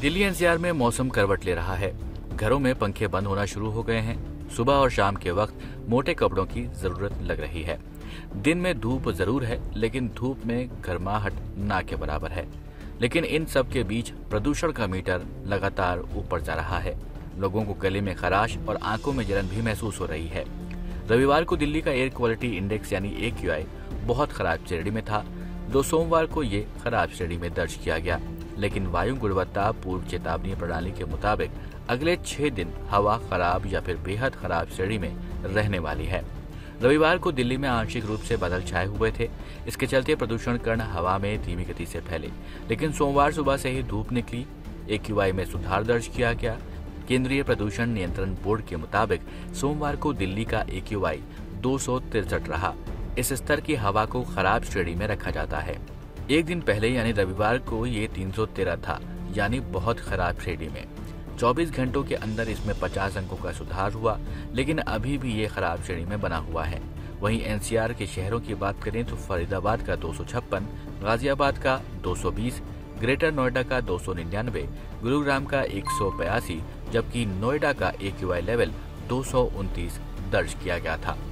Delhi NCR में मौसम करवट ले रहा है। घरों में पंखे बंद होना शुरू हो गए हैं। सुबह और शाम के वक्त मोटे कपड़ों की जरूरत लग रही है। दिन में धूप जरूर है, लेकिन धूप में गर्माहट ना के बराबर है। लेकिन इन सब के बीच प्रदूषण का मीटर लगातार ऊपर जा रहा है। लोगों को गले में खराश और आंखों में जलन भी महसूस हो रही है। रविवार को दिल्ली का एयर क्वालिटी इंडेक्स यानी AQI बहुत खराब श्रेणी में था, जो सोमवार को ये खराब श्रेणी में दर्ज किया गया। लेकिन वायु गुणवत्ता पूर्व चेतावनी प्रणाली के मुताबिक अगले 6 दिन हवा खराब या फिर बेहद खराब श्रेणी में रहने वाली है। रविवार को दिल्ली में आंशिक रूप से बादल छाए हुए थे। इसके चलते प्रदूषण कण हवा में धीमी गति से फैले, लेकिन सोमवार सुबह से ही धूप निकली। AQI में सुधार दर्ज किया गया। केंद्रीय प्रदूषण नियंत्रण बोर्ड के मुताबिक सोमवार को दिल्ली का AQI 263 रहा। इस स्तर की हवा को खराब श्रेणी में रखा जाता है। एक दिन पहले यानी रविवार को ये 313 था, यानी बहुत खराब श्रेणी में। 24 घंटों के अंदर इसमें 50 अंकों का सुधार हुआ, लेकिन अभी भी ये खराब श्रेणी में बना हुआ है। वहीं NCR के शहरों की बात करें तो फरीदाबाद का 256, गाजियाबाद का 220, ग्रेटर नोएडा का 299, गुरुग्राम का 182, जबकि नोएडा का AQI लेवल 229 दर्ज किया गया था।